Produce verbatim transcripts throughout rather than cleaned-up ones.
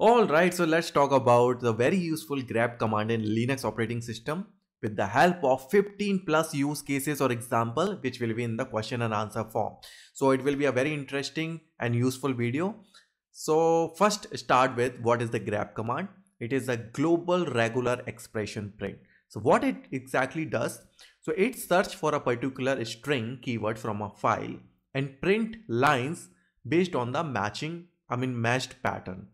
Alright, so let's talk about the very useful grep command in Linux operating system with the help of fifteen plus use cases or example, which will be in the question and answer form. So it will be a very interesting and useful video. So first start with what is the grep command. It is a global regular expression print. So what it exactly does, so it searches for a particular string keyword from a file and print lines based on the matching, I mean matched pattern.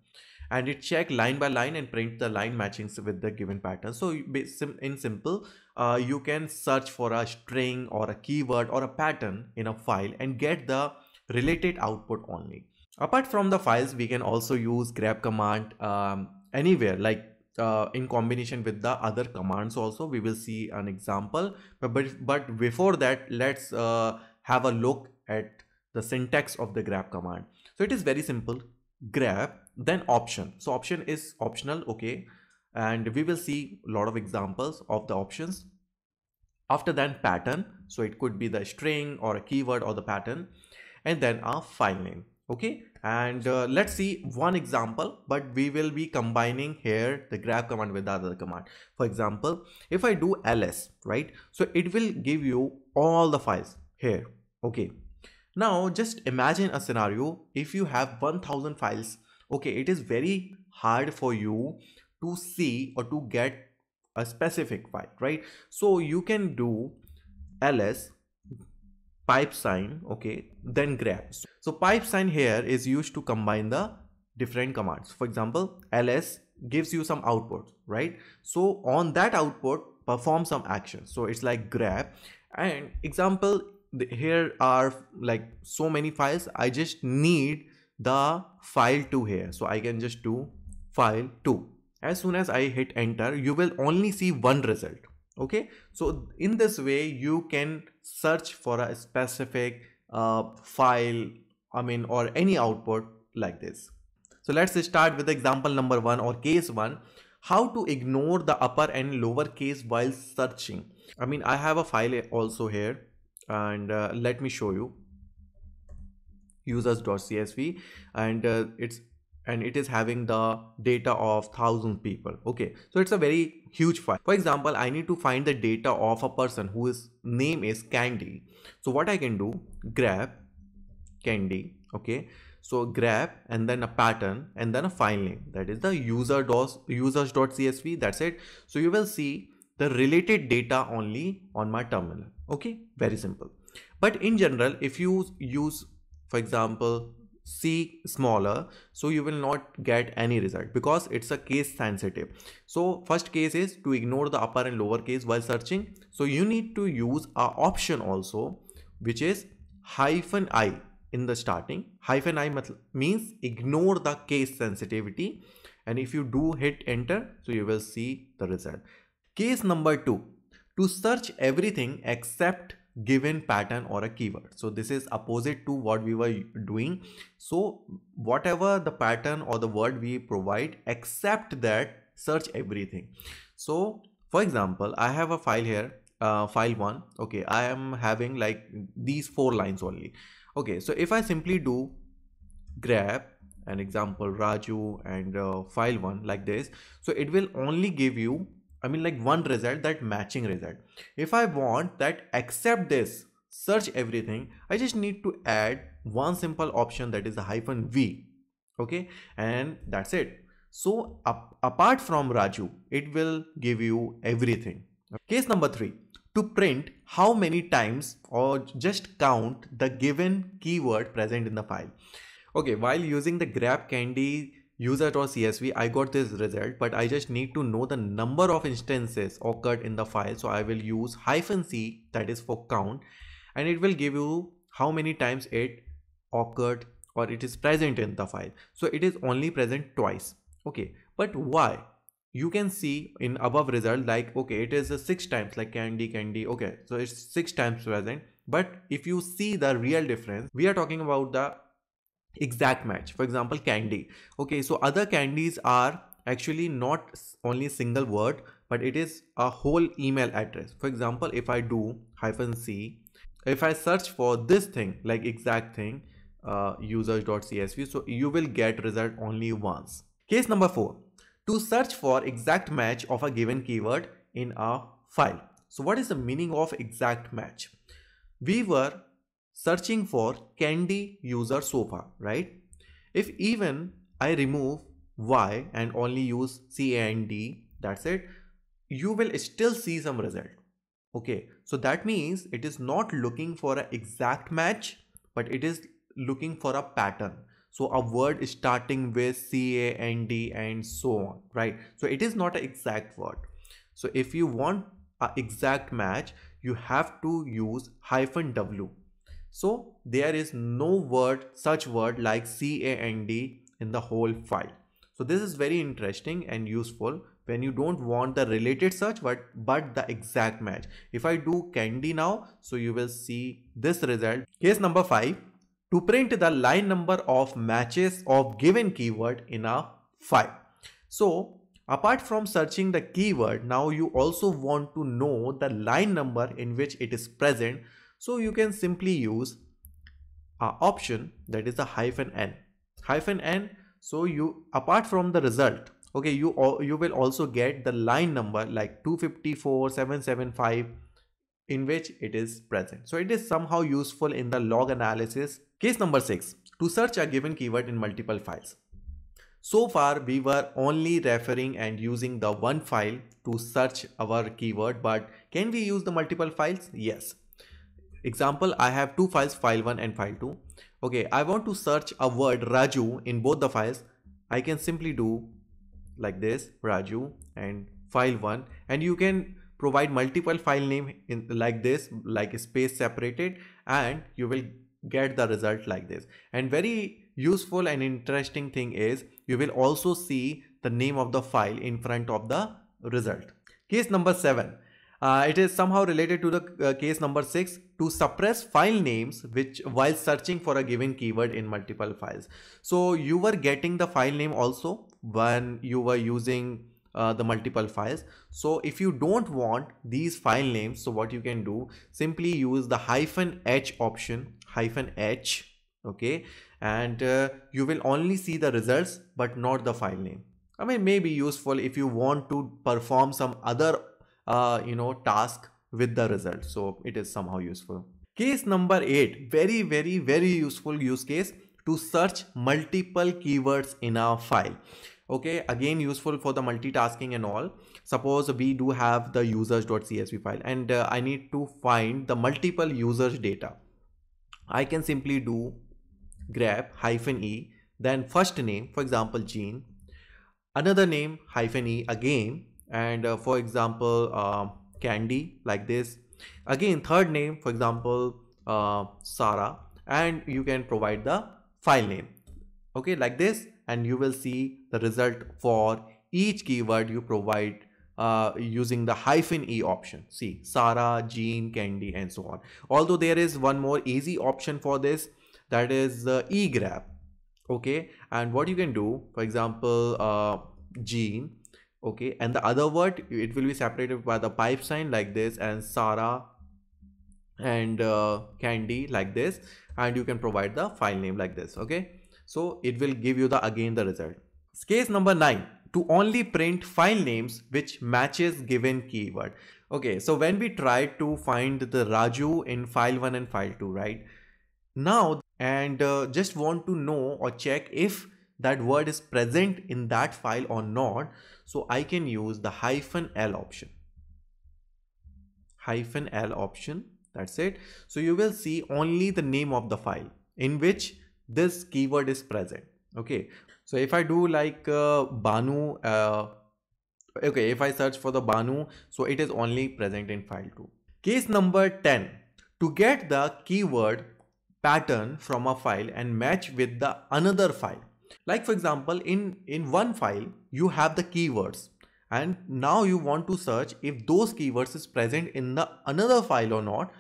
And it check line by line and print the line matchings with the given pattern. So in simple, uh, you can search for a string or a keyword or a pattern in a file and get the related output only. Apart from the files, we can also use grep command um, anywhere, like uh, in combination with the other commands also. We will see an example, but, but, but before that, let's uh, have a look at the syntax of the grep command. So it is very simple. Grep, then option. So option is optional, okay, and we will see a lot of examples of the options. After that, pattern, so it could be the string or a keyword or the pattern, and then our file name, okay. And uh, let's see one example, but we will be combining here the grep command with the other command. For example, if I do ls, right, so it will give you all the files here, okay. Now just imagine a scenario if you have one thousand files, okay. It is very hard for you to see or to get a specific file, right? So you can do ls pipe sign, okay, then grep. So pipe sign here is used to combine the different commands. For example, ls gives you some output, right? So on that output, perform some action. So it's like grep. And example, here are like so many files, I just need the file two here, so I can just do file two. As soon as I hit enter, you will only see one result, okay. So in this way you can search for a specific uh, file, I mean, or any output like this. So let's start with example number one or case one. How to ignore the upper and lower case while searching. I mean, I have a file also here. And uh, let me show you users.csv, and uh, it's and it is having the data of thousand people, okay. So it's a very huge file. For example, I need to find the data of a person whose name is Candy. So what I can do, grep Candy, okay. So grep and then a pattern and then a file name, that is the user.users.csv, that's it. So you will see the related data only on my terminal, okay. Very simple. But in general, if you use, for example, C smaller, so you will not get any result because it's a case sensitive. So first case is to ignore the upper and lower case while searching. So you need to use a option also, which is hyphen I in the starting. Hyphen I means ignore the case sensitivity, and if you do hit enter, so you will see the result. Case number two, to search everything except given pattern or a keyword. So this is opposite to what we were doing. So whatever the pattern or the word we provide, except that, search everything. So for example, I have a file here, uh, file one, okay. I am having like these four lines only, okay. So if I simply do grep, an example Raju, and uh, file one like this, so it will only give you, I mean, like one result, that matching result. If I want that except this, search everything, I just need to add one simple option, that is the hyphen V, okay, and that's it. So ap apart from Raju, it will give you everything. Case number three, to print how many times or just count the given keyword present in the file. Okay, while using the grep Candy user.csv, I got this result, but I just need to know the number of instances occurred in the file. So I will use hyphen C, that is for count, and it will give you how many times it occurred or it is present in the file. So it is only present twice. Okay, but why? You can see in above result, like, okay, it is a six times, like candy, candy. Okay, so it's six times present. But if you see the real difference, we are talking about the exact match. For example, candy, okay, so other candies are actually not only single word, but it is a whole email address. For example, if I do hyphen C, if I search for this thing, like exact thing, uh, users.csv, so you will get result only once. Case number four, to search for exact match of a given keyword in a file. So what is the meaning of exact match? We were searching for Candy user sofa, right? If even I remove Y and only use C and D, that's it, you will still see some result. Okay, so that means it is not looking for an exact match, but it is looking for a pattern. So a word is starting with C, A, N, D and so on, right? So it is not an exact word. So if you want an exact match, you have to use hyphen W. So there is no word, such word like C, A, N, D in the whole file. So this is very interesting and useful when you don't want the related search, but, but the exact match. If I do Candy now, so you will see this result. Case number five. To print the line number of matches of given keyword in a file. So apart from searching the keyword, now you also want to know the line number in which it is present. So you can simply use an option that is a hyphen N. Hyphen N. So you, apart from the result, okay, you, you will also get the line number like two fifty-four, seven seventy-five. In which it is present. So it is somehow useful in the log analysis. Case number six, to search a given keyword in multiple files. So far we were only referring and using the one file to search our keyword, but can we use the multiple files? Yes. Example, I have two files, file one and file two. Okay, I want to search a word Raju in both the files. I can simply do like this, Raju and file one, and you can provide multiple file name in like this, like space separated, and you will get the result like this. And very useful and interesting thing is you will also see the name of the file in front of the result. Case number seven. Uh, it is somehow related to the uh, case number six, to suppress file names which while searching for a given keyword in multiple files. So you were getting the file name also when you were using Uh, the multiple files. So if you don't want these file names, so what you can do, simply use the hyphen H option, hyphen H, okay, and uh, you will only see the results but not the file name. I mean, may be useful if you want to perform some other uh, you know task with the result, so it is somehow useful. Case number eight, very very very useful use case, to search multiple keywords in a file. Okay, again useful for the multitasking and all. Suppose we do have the users.csv file and uh, I need to find the multiple users data. I can simply do grep hyphen E, then first name, for example, Jean, another name hyphen E again, and uh, for example, uh, Candy, like this. Again, third name, for example, uh, Sarah, and you can provide the file name. Okay, like this. And you will see the result for each keyword you provide uh, using the hyphen E option. See, Sarah, Jean, Candy, and so on. Although there is one more easy option for this, that is uh, egrep. Okay, and what you can do, for example, uh, Jean, okay, and the other word, it will be separated by the pipe sign like this, and Sarah and uh, Candy like this, and you can provide the file name like this. Okay. So it will give you the again the result. Case number nine, to only print file names which matches given keyword. Okay, so when we try to find the Raju in file one and file two, right? Now, and uh, just want to know or check if that word is present in that file or not. So I can use the hyphen L option. Hyphen L option, that's it. So you will see only the name of the file in which this keyword is present. Okay, so if I do like uh, Banu, uh, okay, if I search for the Banu, so it is only present in file two. Case number ten, to get the keyword pattern from a file and match with the another file. Like for example, in, in one file, you have the keywords, and now you want to search if those keywords is present in the another file or not.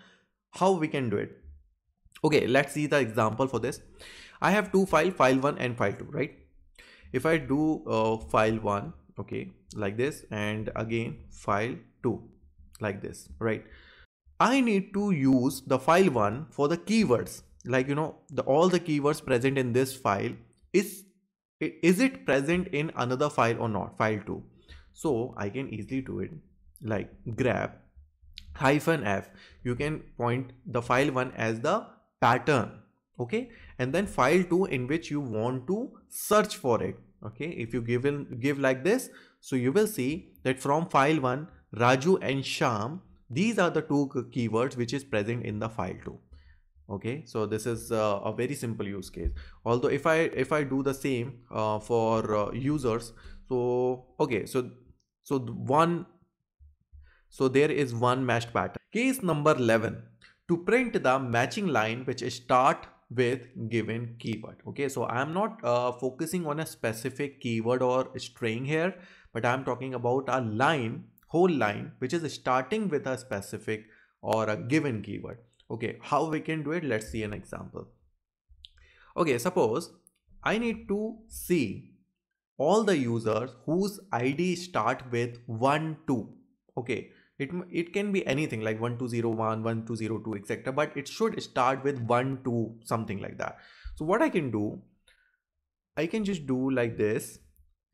How we can do it? Okay, let's see the example for this. I have two files, file one and file two, right? If I do uh, file one, okay, like this, and again file two, like this, right? I need to use the file one for the keywords, like you know, the all the keywords present in this file is is it present in another file or not, file two. So I can easily do it like grep hyphen f. You can point the file one as the pattern, okay, and then file two in which you want to search for it. Okay, if you give in, give like this, so you will see that from file one, Raju and Sham, these are the two keywords which is present in the file two. Okay, so this is uh, a very simple use case. Although if I if I do the same uh, for uh, users, so okay, so so one, so there is one matched pattern. Case number eleven, to print the matching line which start with given keyword. Okay, so I am not uh, focusing on a specific keyword or string here, but I am talking about a line, whole line which is starting with a specific or a given keyword. Okay, how we can do it? Let's see an example. Okay, suppose I need to see all the users whose I D start with one two. Okay, it it can be anything like one two zero one, one two zero two, et cetera. But it should start with one two, something like that. So what I can do, I can just do like this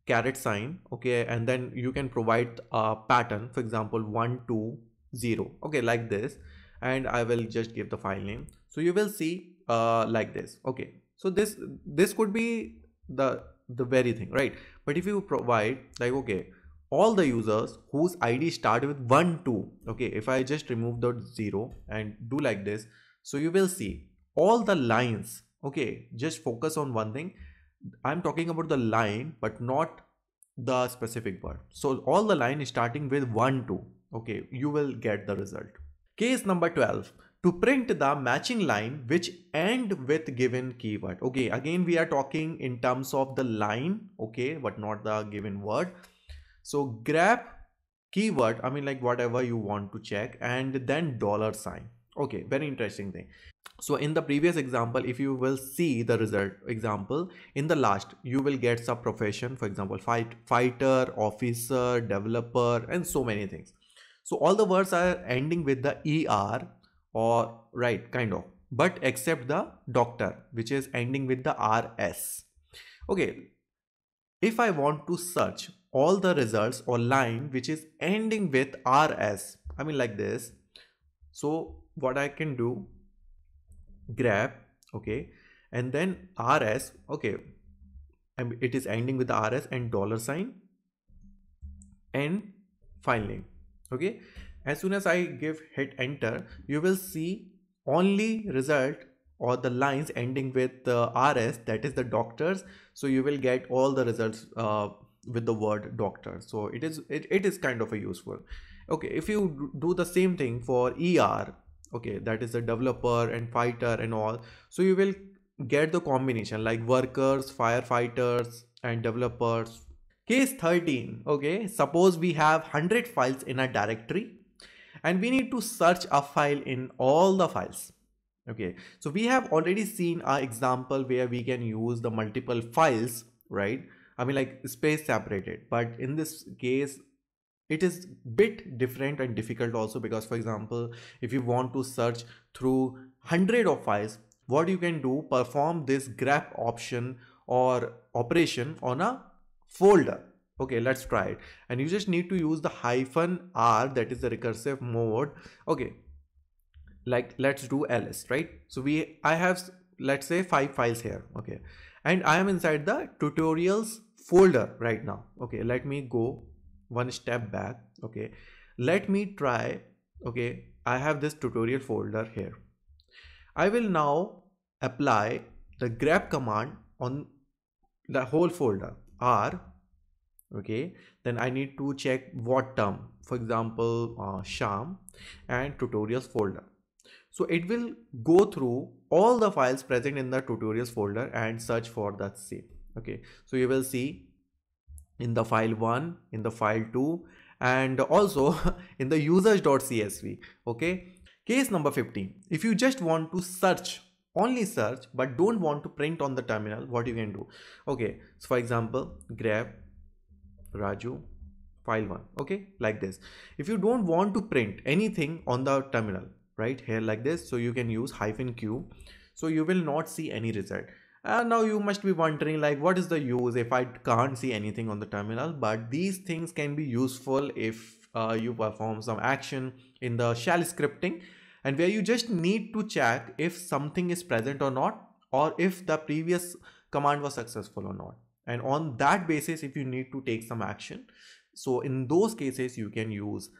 caret sign. Okay, and then you can provide a pattern. For example, one two zero. Okay, like this. And I will just give the file name. So you will see uh, like this. Okay, so this this could be the the very thing, right? But if you provide like, okay, all the users whose I D start with one two. Okay, if I just remove the zero and do like this, so you will see all the lines. Okay, just focus on one thing. I'm talking about the line, but not the specific word. So all the line is starting with one two. Okay, you will get the result. Case number twelve, to print the matching line which end with given keyword. Okay, again we are talking in terms of the line, okay, but not the given word. So grep keyword, I mean like whatever you want to check, and then dollar sign. Okay, very interesting thing. So in the previous example, if you will see the result example, in the last you will get some profession, for example, fight, fighter, officer, developer, and so many things. So all the words are ending with the E R or right, kind of, but except the doctor, which is ending with the R S. Okay, if I want to search all the results or line which is ending with R S, I mean like this. So what I can do, grep, okay, and then R S, okay, and it is ending with the R S and dollar sign and file name. Okay, as soon as I give hit enter, you will see only result or the lines ending with the uh, R S, that is the doctors. So you will get all the results uh, with the word doctor. So it is it, it is kind of a useful. Okay, if you do the same thing for E R, okay, that is the developer and fighter and all, so you will get the combination like workers, firefighters, and developers. Case thirteen, okay, suppose we have one hundred files in a directory and we need to search a file in all the files. Okay, so we have already seen our example where we can use the multiple files, right? I mean like space separated, but in this case it is bit different and difficult also, because for example, if you want to search through one hundred of files, what you can do, perform this grep option or operation on a folder. Okay, let's try it. And you just need to use the hyphen R, that is the recursive mode. Okay, like let's do ls, right? So we I have, let's say, five files here. Okay, and I am inside the tutorials folder right now. Okay, let me go one step back. Okay, let me try. Okay, I have this tutorial folder here. I will now apply the grep command on the whole folder R. Okay, then I need to check what term, for example, uh, Sham and tutorials folder. So it will go through all the files present in the tutorials folder and search for that same. Okay, so you will see in the file one, in the file two, and also in the users.csv. Okay, case number fifteen, if you just want to search, only search, but don't want to print on the terminal, what you can do. Okay, so for example, grep Raju file one. Okay, like this. If you don't want to print anything on the terminal, right here like this, so you can use hyphen Q. So you will not see any result. And now you must be wondering, like, what is the use if I can't see anything on the terminal? But these things can be useful if uh, you perform some action in the shell scripting, and where you just need to check if something is present or not, or if the previous command was successful or not. And on that basis, if you need to take some action, so in those cases, you can use